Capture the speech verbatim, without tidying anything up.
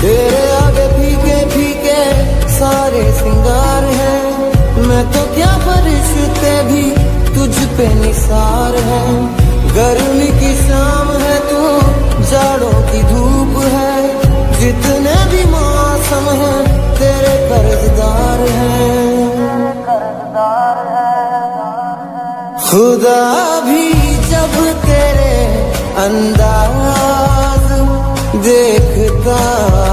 तेरे आगे फीके फीके सारे सिंगार हैं, मैं तो क्या फरिश्ते भी तुझ पे निसार हैं। गर्मी की शाम है तू, जाड़ों की धूप है, जितने भी मौसम हैं तेरे कर्जदार हैं। खुदा भी जब तेरे अंदाज देखता